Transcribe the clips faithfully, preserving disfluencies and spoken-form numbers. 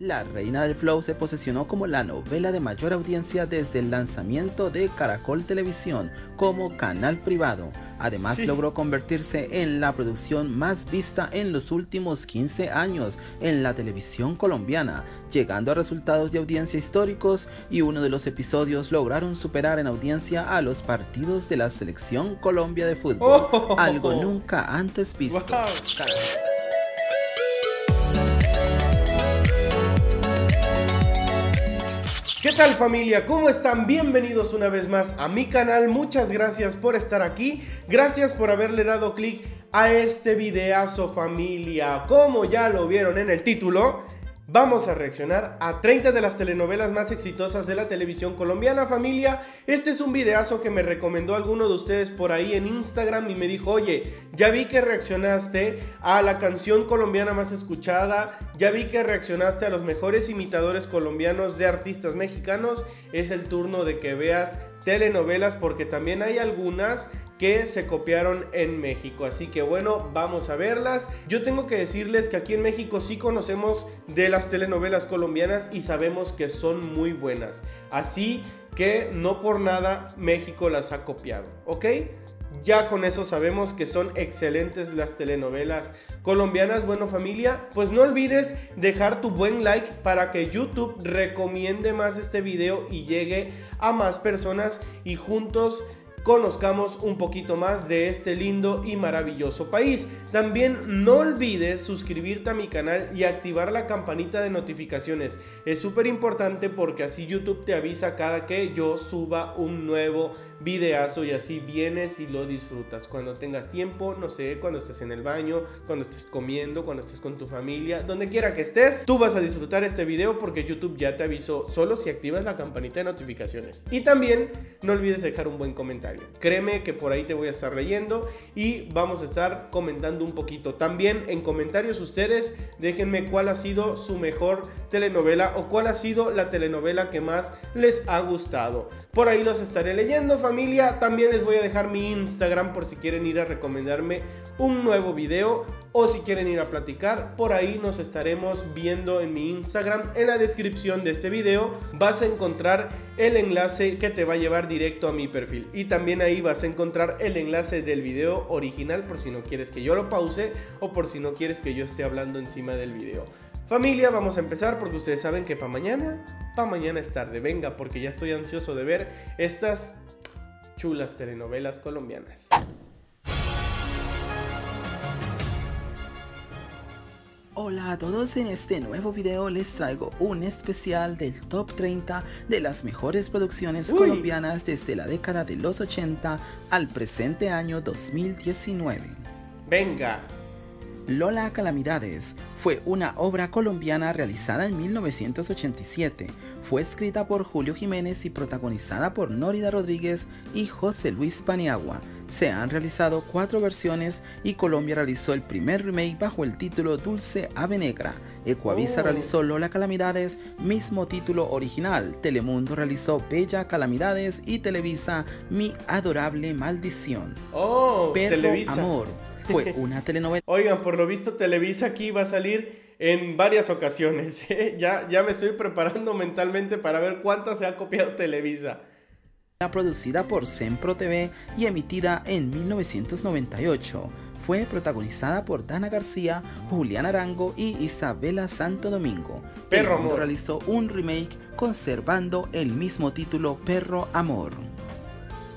La Reina del Flow se posicionó como la novela de mayor audiencia desde el lanzamiento de Caracol Televisión como canal privado. Además, sí. logró convertirse en la producción más vista en los últimos quince años en la televisión colombiana, llegando a resultados de audiencia históricos, y uno de los episodios lograron superar en audiencia a los partidos de la Selección Colombia de fútbol, oh. algo nunca antes visto. Wow. ¿Qué tal, familia? ¿Cómo están? Bienvenidos una vez más a mi canal, muchas gracias por estar aquí, gracias por haberle dado clic a este videazo, familia. Como ya lo vieron en el título, vamos a reaccionar a treinta de las telenovelas más exitosas de la televisión colombiana, familia. Este es un videazo que me recomendó alguno de ustedes por ahí en Instagram y me dijo: oye, ya vi que reaccionaste a la canción colombiana más escuchada, ya vi que reaccionaste a los mejores imitadores colombianos de artistas mexicanos, es el turno de que veas telenovelas porque también hay algunas que se copiaron en México. Así que bueno, vamos a verlas. Yo tengo que decirles que aquí en México sí conocemos de las telenovelas colombianas y sabemos que son muy buenas, así que no por nada México las ha copiado, ¿ok? Ya con eso sabemos que son excelentes las telenovelas colombianas. Bueno, familia, pues no olvides dejar tu buen like para que YouTube recomiende más este video y llegue a más personas y juntos conozcamos un poquito más de este lindo y maravilloso país. También no olvides suscribirte a mi canal y activar la campanita de notificaciones. Es súper importante porque así YouTube te avisa cada que yo suba un nuevo videazo y así vienes y lo disfrutas cuando tengas tiempo, no sé, cuando estés en el baño, cuando estés comiendo, cuando estés con tu familia, donde quiera que estés, tú vas a disfrutar este video porque YouTube ya te avisó, solo si activas la campanita de notificaciones. Y también no olvides dejar un buen comentario. Créeme que por ahí te voy a estar leyendo y vamos a estar comentando un poquito. También en comentarios ustedes déjenme cuál ha sido su mejor telenovela o cuál ha sido la telenovela que más les ha gustado. Por ahí los estaré leyendo, familia. También les voy a dejar mi Instagram por si quieren ir a recomendarme un nuevo video o si quieren ir a platicar. Por ahí nos estaremos viendo en mi Instagram. En la descripción de este video vas a encontrar el enlace que te va a llevar directo a mi perfil y también También ahí vas a encontrar el enlace del video original por si no quieres que yo lo pause o por si no quieres que yo esté hablando encima del video. Familia, vamos a empezar porque ustedes saben que para mañana, para mañana es tarde. Venga, porque ya estoy ansioso de ver estas chulas telenovelas colombianas. Hola a todos, en este nuevo video les traigo un especial del top treinta de las mejores producciones Uy. colombianas desde la década de los ochenta al presente año dos mil diecinueve. Venga. Lola Calamidades fue una obra colombiana realizada en mil novecientos ochenta y siete. Fue escrita por Julio Jiménez y protagonizada por Nórida Rodríguez y José Luis Paniagua. Se han realizado cuatro versiones y Colombia realizó el primer remake bajo el título Dulce Ave Negra. Ecuavisa oh. realizó Lola Calamidades, mismo título original. Telemundo realizó Bella Calamidades y Televisa Mi Adorable Maldición. Oh, Perro Televisa. Amor fue una telenovela. Oigan, por lo visto Televisa aquí va a salir en varias ocasiones, ¿eh? ya, ya me estoy preparando mentalmente para ver cuántas se ha copiado Televisa. Producida por Sempro T V y emitida en mil novecientos noventa y ocho. Fue protagonizada por Dana García, Julián Arango y Isabela Santo Domingo. Perro Amor realizó un remake conservando el mismo título Perro Amor.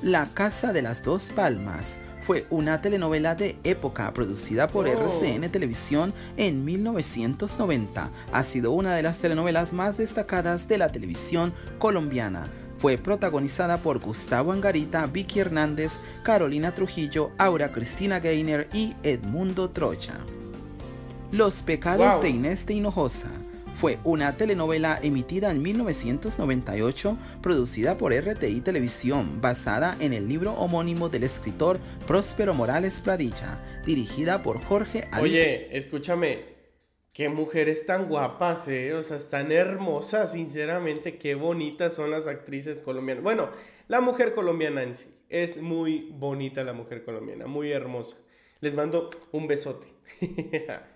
La Casa de las Dos Palmas fue una telenovela de época producida por oh. R C N Televisión en mil novecientos noventa. Ha sido una de las telenovelas más destacadas de la televisión colombiana. Fue protagonizada por Gustavo Angarita, Vicky Hernández, Carolina Trujillo, Aura Cristina Geithner y Edmundo Troya. Los Pecados wow. de Inés de Hinojosa fue una telenovela emitida en mil novecientos noventa y ocho, producida por R T I Televisión, basada en el libro homónimo del escritor Próspero Morales Pradilla, dirigida por Jorge Ali. Oye, escúchame, qué mujeres tan guapas, eh, o sea, tan hermosas, sinceramente, qué bonitas son las actrices colombianas. Bueno, la mujer colombiana en sí, es muy bonita la mujer colombiana, muy hermosa. Les mando un besote.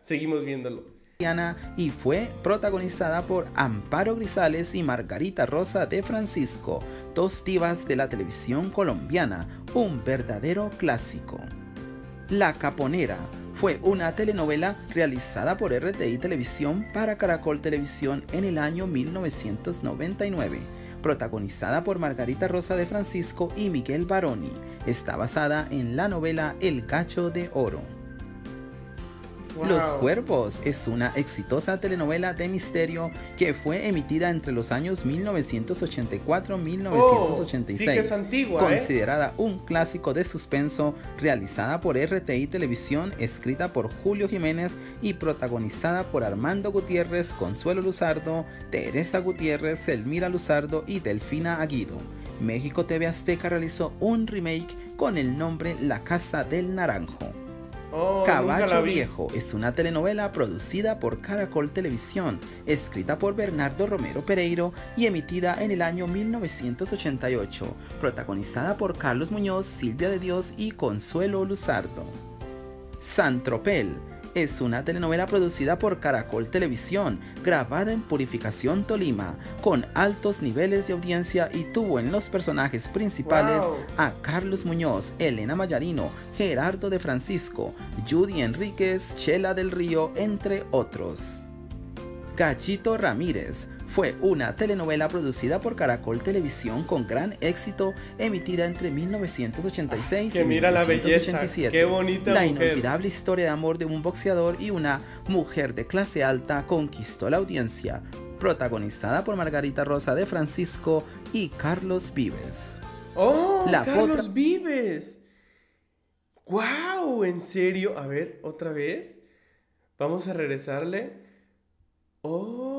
Seguimos viéndolo. mexicana y fue protagonizada por Amparo Grisales y Margarita Rosa de Francisco, dos divas de la televisión colombiana, un verdadero clásico. La Caponera fue una telenovela realizada por R T I Televisión para Caracol Televisión en el año mil novecientos noventa y nueve, protagonizada por Margarita Rosa de Francisco y Miguel Varoni. Está basada en la novela El Cacho de Oro. Wow. Los Cuervos es una exitosa telenovela de misterio que fue emitida entre los años mil novecientos ochenta y cuatro a mil novecientos ochenta y seis. Oh, sí que es antigua, considerada eh. un clásico de suspenso, realizada por R T I Televisión, escrita por Julio Jiménez y protagonizada por Armando Gutiérrez, Consuelo Luzardo, Teresa Gutiérrez, Elmira Luzardo y Delfina Aguido. México T V Azteca realizó un remake con el nombre La Casa del Naranjo. Oh, Caballo Viejo es una telenovela producida por Caracol Televisión, escrita por Bernardo Romero Pereiro y emitida en el año mil novecientos ochenta y ocho, protagonizada por Carlos Muñoz, Silvia de Dios y Consuelo Luzardo. Santropel es una telenovela producida por Caracol Televisión, grabada en Purificación, Tolima, con altos niveles de audiencia y tuvo en los personajes principales wow. a Carlos Muñoz, Elena Mayarino, Gerardo de Francisco, Judy Enríquez, Chela del Río, entre otros. Gallito Ramírez fue una telenovela producida por Caracol Televisión con gran éxito, emitida entre mil novecientos ochenta y seis y mil novecientos ochenta y siete. Qué bonita la mujer. Inolvidable historia de amor de un boxeador y una mujer de clase alta conquistó la audiencia, protagonizada por Margarita Rosa de Francisco y Carlos Vives. ¡Oh, la Carlos Vives! ¡Wow! ¿En serio? A ver, ¿otra vez? Vamos a regresarle. ¡Oh!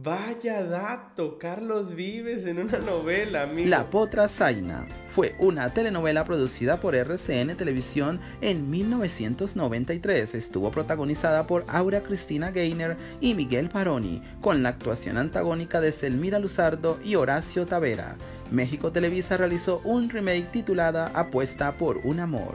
Vaya dato, Carlos Vives en una novela, amigo. La Potra Zaina fue una telenovela producida por R C N Televisión en mil novecientos noventa y tres. Estuvo protagonizada por Aura Cristina Geithner y Miguel Varoni, con la actuación antagónica de Selmira Luzardo y Horacio Tavera. México Televisa realizó un remake titulada Apuesta por un amor.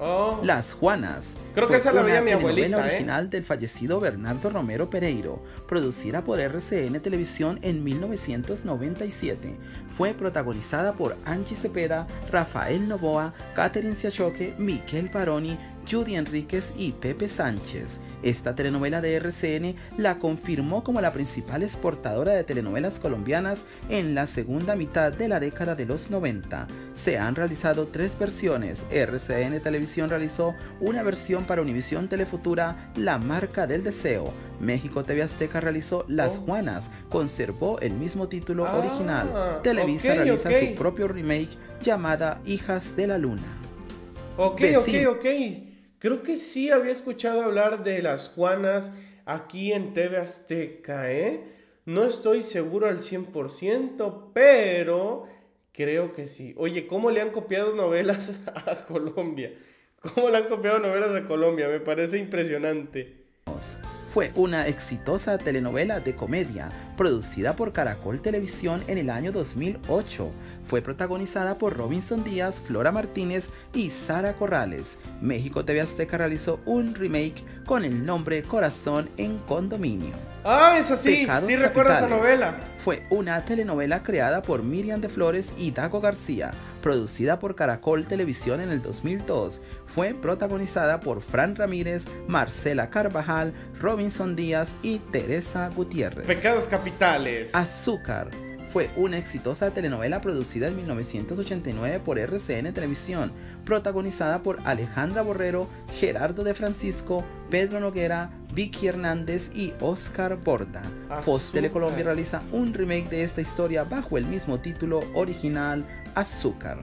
Oh. Las Juanas. Creo que esa la veía mi abuelita. Novela original eh. del fallecido Bernardo Romero Pereiro, producida por R C N Televisión en mil novecientos noventa y siete. Fue protagonizada por Angie Cepeda, Rafael Novoa, Catherine Siachoque, Miguel Varoni, Judy Enríquez y Pepe Sánchez. Esta telenovela de R C N la confirmó como la principal exportadora de telenovelas colombianas en la segunda mitad de la década de los noventa. Se han realizado tres versiones. R C N Televisión realizó una versión para Univisión Telefutura, La Marca del Deseo. México T V Azteca realizó Las oh. Juanas, conservó el mismo título ah, original. Televisa okay, realiza okay. su propio remake llamada Hijas de la Luna. Ok, Vecino. ok, ok. Creo que sí había escuchado hablar de Las Juanas aquí en T V Azteca, ¿eh? No estoy seguro al cien por ciento, pero creo que sí. Oye, ¿cómo le han copiado novelas a Colombia? ¿Cómo le han copiado novelas a Colombia? Me parece impresionante. Fue una exitosa telenovela de comedia producida por Caracol Televisión en el año dos mil ocho. Fue protagonizada por Robinson Díaz, Flora Martínez y Sara Corrales. México T V Azteca realizó un remake con el nombre Corazón en Condominio. ¡Ah, es así! Sí recuerdo esa novela. Fue una telenovela creada por Miriam de Flores y Dago García, producida por Caracol Televisión en el dos mil dos. Fue protagonizada por Fran Ramírez, Marcela Carvajal, Robinson Díaz y Teresa Gutiérrez. Pecados capitales. Azúcar fue una exitosa telenovela producida en mil novecientos ochenta y nueve por R C N Televisión, protagonizada por Alejandra Borrero, Gerardo de Francisco, Pedro Noguera, Vicky Hernández y Oscar Borda. Fox Telecolombia realiza un remake de esta historia bajo el mismo título original, Azúcar.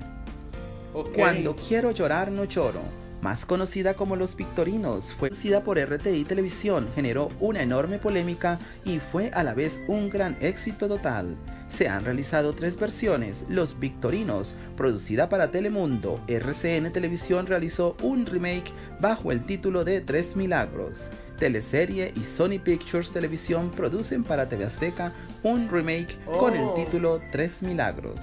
Okay. Cuando quiero llorar no lloro, más conocida como Los Victorinos, fue producida por R T I Televisión, generó una enorme polémica y fue a la vez un gran éxito total. Se han realizado tres versiones. Los Victorinos, producida para Telemundo. R C N Televisión realizó un remake bajo el título de Tres Milagros. Teleserie y Sony Pictures Televisión producen para T V Azteca un remake oh. con el título Tres Milagros.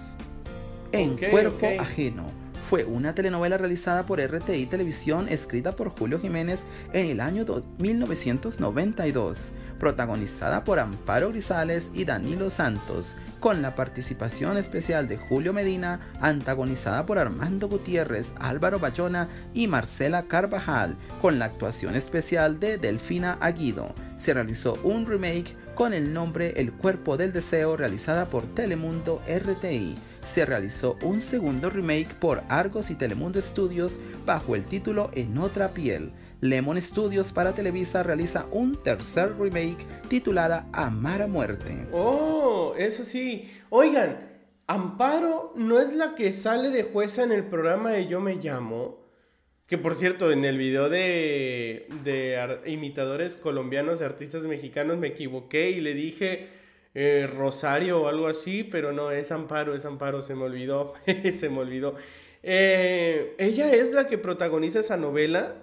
En okay, Cuerpo okay. Ajeno fue una telenovela realizada por R T I Televisión, escrita por Julio Jiménez en el año mil novecientos noventa y dos, protagonizada por Amparo Grisales y Danilo Santos, con la participación especial de Julio Medina, antagonizada por Armando Gutiérrez, Álvaro Bayona y Marcela Carvajal, con la actuación especial de Delfina Aguido. Se realizó un remake con el nombre El Cuerpo del Deseo, realizada por Telemundo R T I. Se realizó un segundo remake por Argos y Telemundo Studios bajo el título En Otra Piel. Lemon Studios para Televisa realiza un tercer remake titulada Amar a Muerte. ¡Oh! Eso sí. Oigan, Amparo no es la que sale de jueza en el programa de Yo Me Llamo. Que por cierto, en el video de, de imitadores colombianos, artistas mexicanos, me equivoqué y le dije eh, Rosario o algo así, pero no, es Amparo, es Amparo, se me olvidó, se me olvidó. Eh, ella es la que protagoniza esa novela,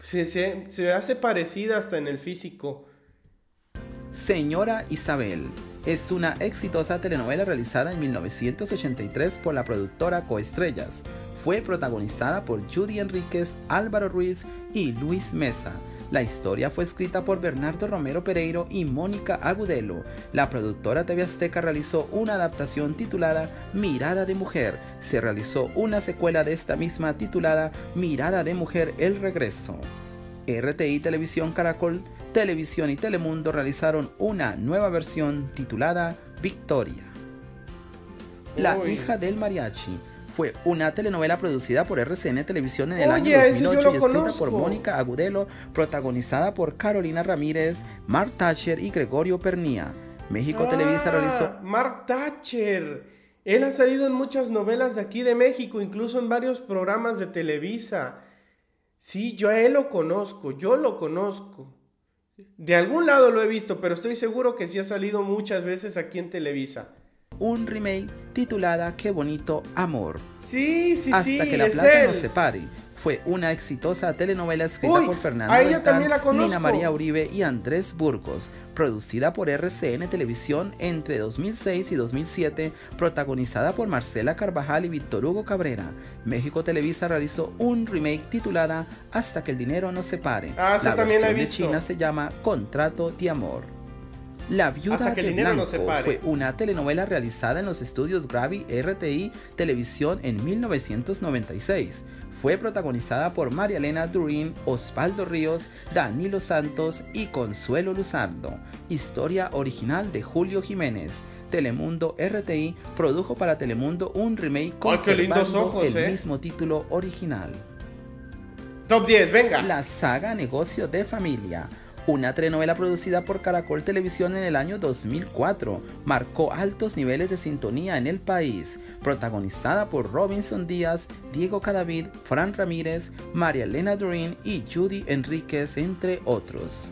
se, se, se hace parecida hasta en el físico. Señora Isabel es una exitosa telenovela realizada en mil novecientos ochenta y tres por la productora Coestrellas. Fue protagonizada por Judy Enríquez, Álvaro Ruiz y Luis Mesa. La historia fue escrita por Bernardo Romero Pereiro y Mónica Agudelo. La productora T V Azteca realizó una adaptación titulada Mirada de Mujer. Se realizó una secuela de esta misma titulada Mirada de Mujer El Regreso. R T I Televisión, Caracol Televisión y Telemundo realizaron una nueva versión titulada Victoria. La Uy. hija del mariachi fue una telenovela producida por R C N Televisión en el Oye, año dos mil ocho y escrita conozco. por Mónica Agudelo, protagonizada por Carolina Ramírez, Mark Thatcher y Gregorio Pernía. México ah, Televisa realizó... Mark Thatcher, él ha salido en muchas novelas de aquí de México, incluso en varios programas de Televisa. Sí, yo a él lo conozco, yo lo conozco. De algún lado lo he visto, pero estoy seguro que sí ha salido muchas veces aquí en Televisa. Un remake titulada Qué Bonito Amor. Sí, sí, Hasta sí, que la plata él. nos separe. Fue una exitosa telenovela escrita Uy, por Fernando Beltrán, Nina María Uribe y Andrés Burgos, producida por R C N Televisión entre dos mil seis y dos mil siete, protagonizada por Marcela Carvajal y Víctor Hugo Cabrera. México Televisa realizó un remake titulada Hasta que el dinero nos separe. Ah, la también la he visto. De China se llama Contrato de Amor. La Viuda de Blanco fue una telenovela realizada en los estudios Gravi R T I Televisión en mil novecientos noventa y seis. Fue protagonizada por María Elena Durín, Osvaldo Ríos, Danilo Santos y Consuelo Luzardo. Historia original de Julio Jiménez. Telemundo R T I produjo para Telemundo un remake conservando ojos, el eh. mismo título original. Top diez, venga. La saga Negocio de Familia, una telenovela producida por Caracol Televisión en el año dos mil cuatro, marcó altos niveles de sintonía en el país. Protagonizada por Robinson Díaz, Diego Cadavid, Fran Ramírez, María Elena Durín y Judy Enríquez, entre otros.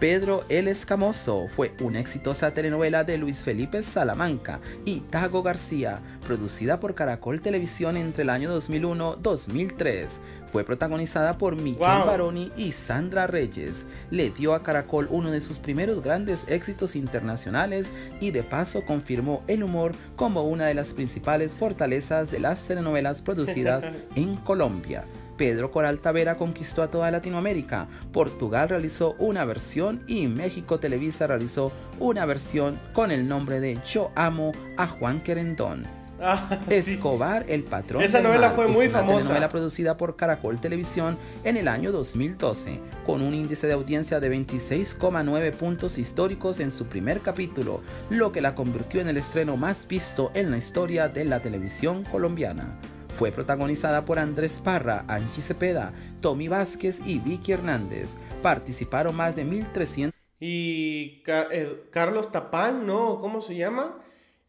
Pedro el Escamoso fue una exitosa telenovela de Luis Felipe Salamanca y Tago García, producida por Caracol Televisión entre el año dos mil uno a dos mil tres. Fue protagonizada por Miguel Varoni wow. y Sandra Reyes. Le dio a Caracol uno de sus primeros grandes éxitos internacionales y de paso confirmó el humor como una de las principales fortalezas de las telenovelas producidas en Colombia. Pedro Coral Tavera conquistó a toda Latinoamérica, Portugal realizó una versión y México Televisa realizó una versión con el nombre de Yo Amo a Juan Querendón. Ah, Escobar, sí. el patrón. Esa novela fue muy famosa. Una novela producida por Caracol Televisión en el año dos mil doce, con un índice de audiencia de veintiséis coma nueve puntos históricos en su primer capítulo, lo que la convirtió en el estreno más visto en la historia de la televisión colombiana. Fue protagonizada por Andrés Parra, Angie Cepeda, Tommy Vázquez y Vicky Hernández. Participaron más de mil trescientos... Y Car eh, Carlos Tapán, ¿no? ¿Cómo se llama?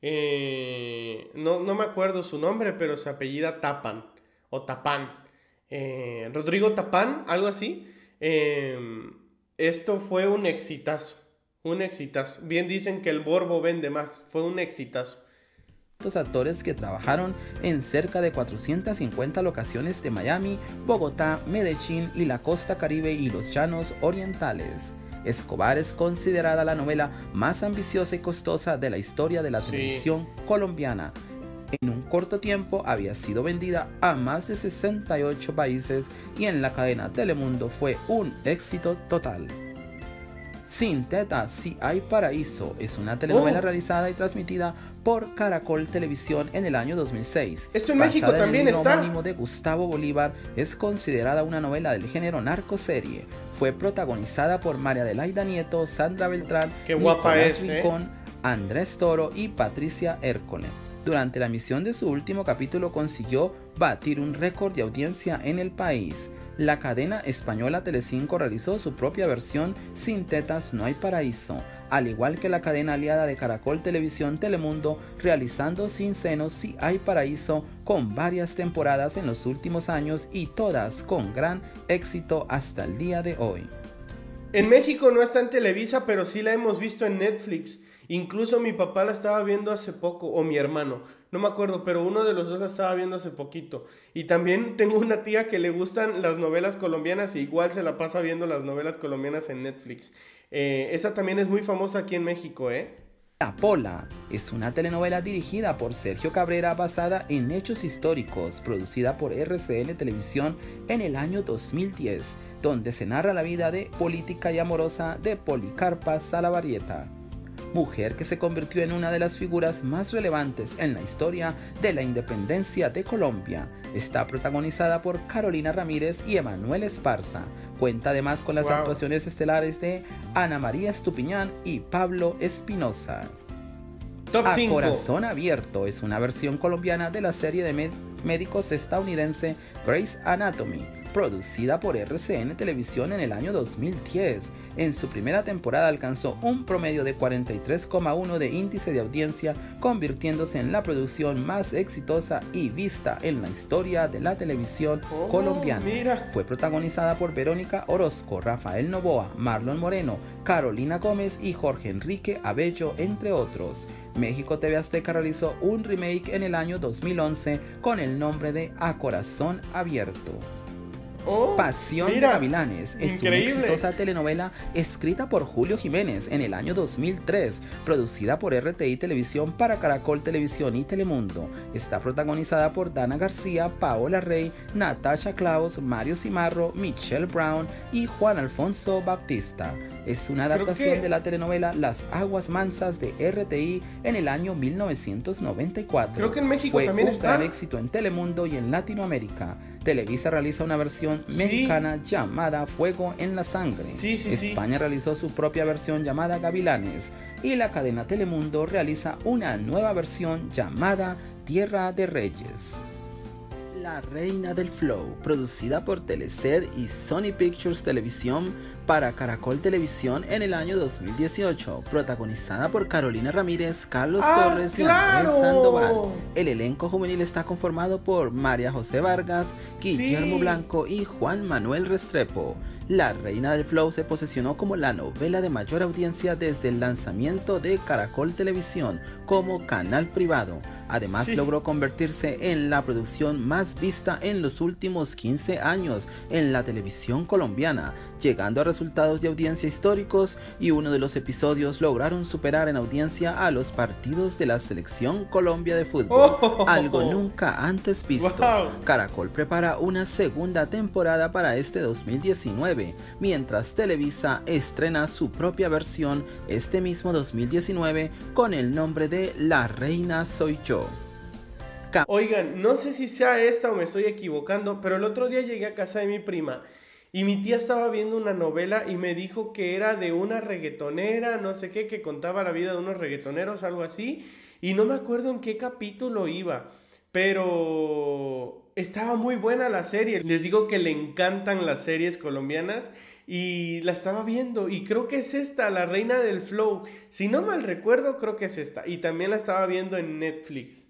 Eh, no, no me acuerdo su nombre, pero se apellida Tapán. O Tapán. Eh, Rodrigo Tapán, algo así. Eh, esto fue un exitazo. Un exitazo. Bien dicen que el Borbo vende más. Fue un exitazo. Actores que trabajaron en cerca de cuatrocientas cincuenta locaciones de Miami, Bogotá, Medellín y la costa caribe y los llanos orientales. Escobar es considerada la novela más ambiciosa y costosa de la historia de la sí. televisión colombiana. En un corto tiempo había sido vendida a más de sesenta y ocho países y en la cadena Telemundo fue un éxito total. Sin Teta, sí hay paraíso es una telenovela oh. realizada y transmitida por Caracol Televisión en el año dos mil seis. Esto en México también está. Basada en el homónimo de Gustavo Bolívar, es considerada una novela del género narcoserie. Fue protagonizada por María Adelaida Nieto, Sandra Beltrán, Qué guapa Nicolás es, Rincón, eh. Andrés Toro y Patricia Hércules. Durante la emisión de su último capítulo consiguió batir un récord de audiencia en el país. La cadena española Telecinco realizó su propia versión Sin Tetas no hay paraíso, al igual que la cadena aliada de Caracol Televisión Telemundo realizando Sin Senos sí hay paraíso con varias temporadas en los últimos años y todas con gran éxito hasta el día de hoy. En México no está en Televisa, pero sí la hemos visto en Netflix. Incluso mi papá la estaba viendo hace poco, o mi hermano, no me acuerdo, pero uno de los dos la estaba viendo hace poquito. Y también tengo una tía que le gustan las novelas colombianas y igual se la pasa viendo las novelas colombianas en Netflix. Eh, esa también es muy famosa aquí en México, ¿eh? La Pola es una telenovela dirigida por Sergio Cabrera basada en hechos históricos, producida por R C N Televisión en el año dos mil diez, donde se narra la vida de política y amorosa de Policarpa Salabarrieta, mujer que se convirtió en una de las figuras más relevantes en la historia de la independencia de Colombia. Está protagonizada por Carolina Ramírez y Emanuel Esparza. Cuenta además con las wow. actuaciones estelares de Ana María Estupiñán y Pablo Espinosa. Top cinco. A Corazón Abierto es una versión colombiana de la serie de médicos estadounidense Grey's Anatomy, producida por R C N Televisión en el año dos mil diez. En su primera temporada alcanzó un promedio de cuarenta y tres coma uno de índice de audiencia, convirtiéndose en la producción más exitosa y vista en la historia de la televisión oh, colombiana. Mira. Fue protagonizada por Verónica Orozco, Rafael Novoa, Marlon Moreno, Carolina Gómez y Jorge Enrique Abello, entre otros. México T V Azteca realizó un remake en el año dos mil once con el nombre de A Corazón Abierto. Oh, Pasión mira, de Gavilanes es increíble. Una exitosa telenovela escrita por Julio Jiménez en el año dos mil tres, producida por R T I Televisión para Caracol Televisión y Telemundo. Está protagonizada por Dana García, Paola Rey, Natasha Claus, Mario Cimarro, Michelle Brown y Juan Alfonso Baptista. Es una adaptación que... de la telenovela Las Aguas Mansas de R T I en el año mil novecientos noventa y cuatro. Creo que en México Fue también un está. Gran éxito en Telemundo y en Latinoamérica. Televisa realiza una versión sí. mexicana llamada Fuego en la Sangre. Sí, sí, España sí. realizó su propia versión llamada Gavilanes. Y la cadena Telemundo realiza una nueva versión llamada Tierra de Reyes. La Reina del Flow, producida por Telecel y Sony Pictures Televisión para Caracol Televisión en el año dos mil dieciocho, protagonizada por Carolina Ramírez, Carlos ah, Torres claro. y Andrés Sandoval. El elenco juvenil está conformado por María José Vargas, Guillermo sí. Blanco y Juan Manuel Restrepo. La Reina del Flow se posicionó como la novela de mayor audiencia desde el lanzamiento de Caracol Televisión como canal privado. Además sí. logró convertirse en la producción más vista en los últimos quince años en la televisión colombiana, llegando a resultados de audiencia históricos, y uno de los episodios lograron superar en audiencia a los partidos de la Selección Colombia de fútbol, oh. algo nunca antes visto. Wow. Caracol prepara una segunda temporada para este dos mil diecinueve, mientras Televisa estrena su propia versión este mismo dos mil diecinueve con el nombre de La Reina Soy Yo. Oigan, no sé si sea esta o me estoy equivocando, pero el otro día llegué a casa de mi prima y mi tía estaba viendo una novela y me dijo que era de una reggaetonera, no sé qué, que contaba la vida de unos reggaetoneros, algo así, y no me acuerdo en qué capítulo iba, pero estaba muy buena la serie. Les digo que le encantan las series colombianas y la estaba viendo, y creo que es esta, La Reina del Flow. Si no mal recuerdo, creo que es esta, y también la estaba viendo en Netflix.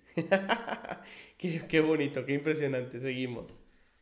qué, qué bonito, qué impresionante. Seguimos.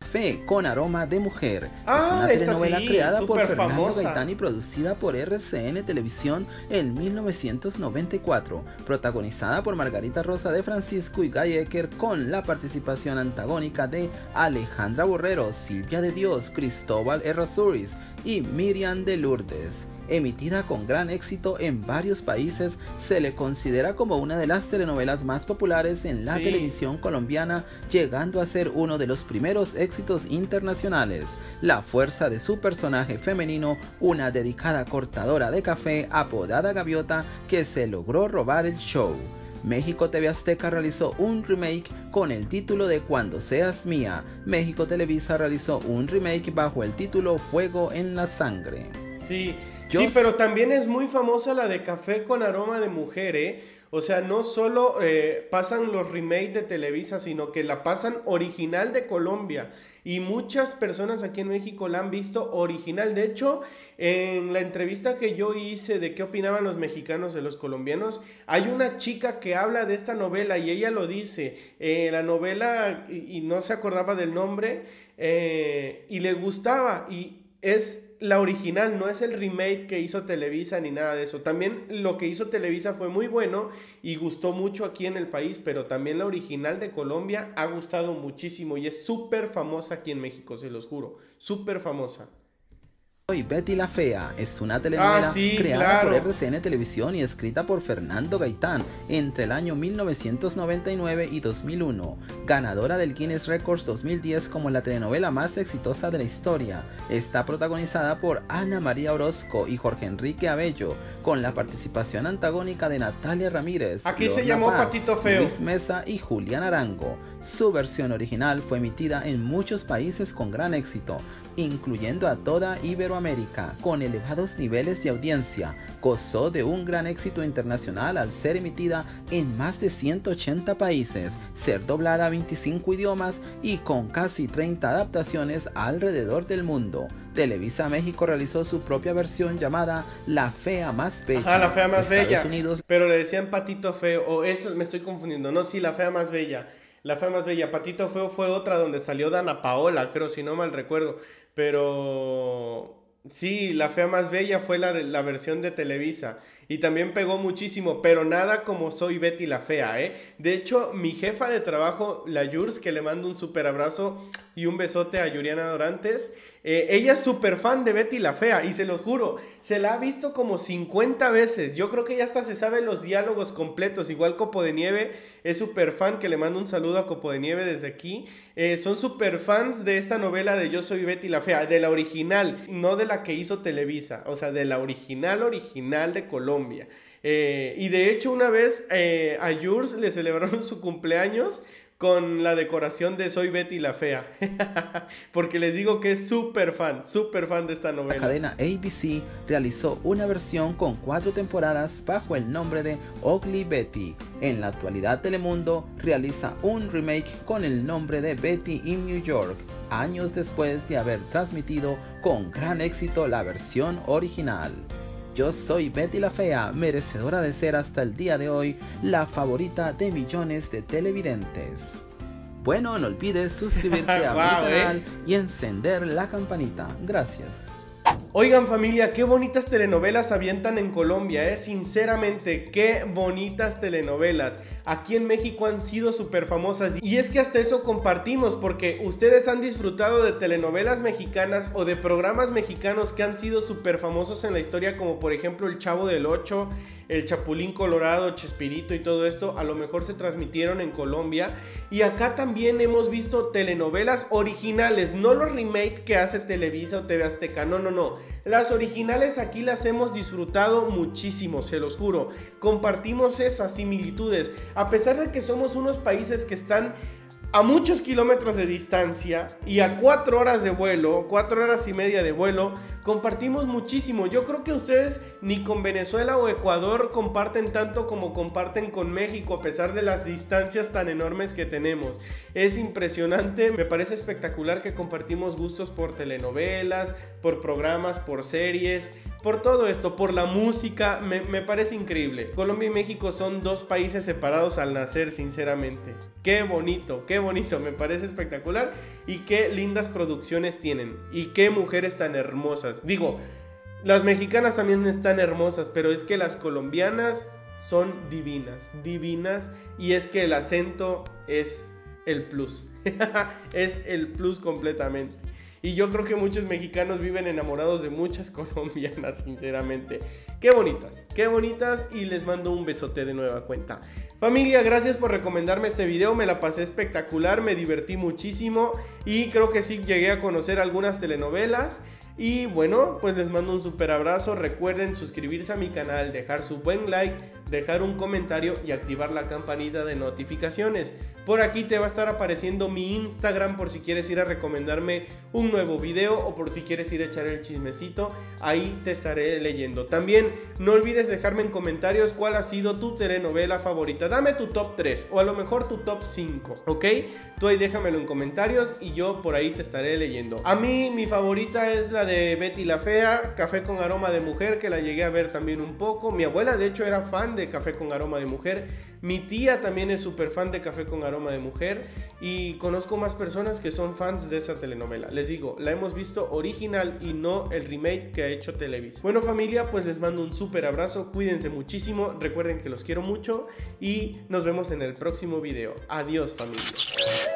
Fe con aroma de mujer ah, es una telenovela sí, creada por Fernando Gaitán y producida por R C N Televisión en mil novecientos noventa y cuatro, protagonizada por Margarita Rosa de Francisco y Guy Ecker, con la participación antagónica de Alejandra Borrero, Silvia de Dios, Cristóbal Errázuriz y Miriam de Lourdes. emitida con gran éxito en varios países, se le considera como una de las telenovelas más populares en la sí. televisión colombiana, llegando a ser uno de los primeros éxitos internacionales. La fuerza de su personaje femenino, una dedicada cortadora de café apodada Gaviota, que se logró robar el show. México T V Azteca realizó un remake con el título de Cuando Seas Mía. México Televisa realizó un remake bajo el título Fuego en la Sangre. Sí, Yo... sí, pero también es muy famosa la de Café con Aroma de Mujer, ¿eh? O sea, no solo eh, pasan los remakes de Televisa, sino que la pasan original de Colombia. Y muchas personas aquí en México la han visto original. De hecho, en la entrevista que yo hice de qué opinaban los mexicanos de los colombianos, hay una chica que habla de esta novela y ella lo dice. Eh, la novela, y, y no se acordaba del nombre, eh, y le gustaba, y es... la original, no es el remake que hizo Televisa ni nada de eso. También lo que hizo Televisa fue muy bueno y gustó mucho aquí en el país, pero también la original de Colombia ha gustado muchísimo y es súper famosa aquí en México, se los juro, súper famosa. Y Betty la Fea es una telenovela ah, sí, creada claro. por R C N Televisión y escrita por Fernando Gaitán entre el año mil novecientos noventa y nueve y dos mil uno, ganadora del Guinness Records dos mil diez como la telenovela más exitosa de la historia. Está protagonizada por Ana María Orozco y Jorge Enrique Abello, con la participación antagónica de Natalia Ramírez, aquí Lorna se llamó Paz, Patito Feo, Luis Mesa y Julián Arango. Su versión original fue emitida en muchos países con gran éxito, incluyendo a toda Iberoamérica, con elevados niveles de audiencia. Gozó de un gran éxito internacional al ser emitida en más de ciento ochenta países, ser doblada a veinticinco idiomas y con casi treinta adaptaciones alrededor del mundo. Televisa México realizó su propia versión llamada La Fea Más Bella. Ajá, La Fea Más Bella. Unidos... Pero le decían Patito Feo, o eso me estoy confundiendo. No, sí, La Fea Más Bella. La Fea Más Bella. Patito Feo fue otra donde salió Dana Paola, creo, si no mal recuerdo. Pero... sí, La Fea Más Bella fue la, la versión de Televisa y también pegó muchísimo, pero nada como Soy Betty la Fea, ¿eh? De hecho, mi jefa de trabajo, la Yurs, que le mando un súper abrazo y un besote a Yuriana Dorantes, eh, ella es súper fan de Betty la Fea y se lo juro, se la ha visto como cincuenta veces. Yo creo que ya hasta se sabe los diálogos completos. Igual Copo de Nieve es súper fan, que le mando un saludo a Copo de Nieve desde aquí. Eh, son súper fans de esta novela de Yo Soy Betty la Fea, de la original, no de la que hizo Televisa, o sea, de la original original de Colombia. Eh, y de hecho una vez eh, a Yurs le celebraron su cumpleaños con la decoración de Soy Betty la Fea, porque les digo que es súper fan, súper fan de esta novela. La cadena A B C realizó una versión con cuatro temporadas bajo el nombre de Ugly Betty. En la actualidad Telemundo realiza un remake con el nombre de Betty in New York, años después de haber transmitido con gran éxito la versión original. Yo Soy Betty la Fea, merecedora de ser hasta el día de hoy la favorita de millones de televidentes. Bueno, no olvides suscribirte a wow, mi canal eh. y encender la campanita. Gracias. Oigan familia, qué bonitas telenovelas avientan en Colombia, ¿eh? Sinceramente, qué bonitas telenovelas. Aquí en México han sido súper famosas y es que hasta eso compartimos, porque ustedes han disfrutado de telenovelas mexicanas o de programas mexicanos que han sido súper famosos en la historia, como por ejemplo El Chavo del Ocho, El Chapulín Colorado, Chespirito y todo esto. A lo mejor se transmitieron en Colombia y acá también hemos visto telenovelas originales, no los remakes que hace Televisa o T V Azteca, no, no, no. Las originales aquí las hemos disfrutado muchísimo, se los juro. Compartimos esas similitudes. A pesar de que somos unos países que están a muchos kilómetros de distancia y a cuatro horas de vuelo, cuatro horas y media de vuelo, compartimos muchísimo. Yo creo que ustedes ni con Venezuela o Ecuador comparten tanto como comparten con México, a pesar de las distancias tan enormes que tenemos. Es impresionante, me parece espectacular que compartimos gustos por telenovelas, por programas, por series, por todo esto, por la música. Me, me parece increíble. Colombia y México son dos países separados al nacer, sinceramente. Qué bonito, qué bonito, me parece espectacular. Y qué lindas producciones tienen y qué mujeres tan hermosas. Digo, las mexicanas también están hermosas, pero es que las colombianas son divinas, divinas. Y es que el acento es el plus. Es el plus completamente. Y yo creo que muchos mexicanos viven enamorados de muchas colombianas, sinceramente. Qué bonitas, qué bonitas, y les mando un besote de nueva cuenta. Familia, gracias por recomendarme este video, me la pasé espectacular, me divertí muchísimo y creo que sí llegué a conocer algunas telenovelas. Y bueno, pues les mando un super abrazo. Recuerden suscribirse a mi canal, dejar su buen like, dejar un comentario y activar la campanita de notificaciones. Por aquí te va a estar apareciendo mi Instagram por si quieres ir a recomendarme un nuevo video o por si quieres ir a echar el chismecito, ahí te estaré leyendo. También no olvides dejarme en comentarios cuál ha sido tu telenovela favorita. Dame tu top tres o a lo mejor tu top cinco, ¿ok? Tú ahí déjamelo en comentarios y yo por ahí te estaré leyendo. A mí mi favorita es la de Betty la Fea, Café con Aroma de Mujer, que la llegué a ver también un poco. Mi abuela de hecho era fan de Café con Aroma de Mujer, mi tía también es súper fan de Café con Aroma de Mujer y conozco más personas que son fans de esa telenovela. Les digo, la hemos visto original y no el remake que ha hecho Televisa. Bueno familia, pues les mando un súper abrazo, cuídense muchísimo, recuerden que los quiero mucho y nos vemos en el próximo video. Adiós familia.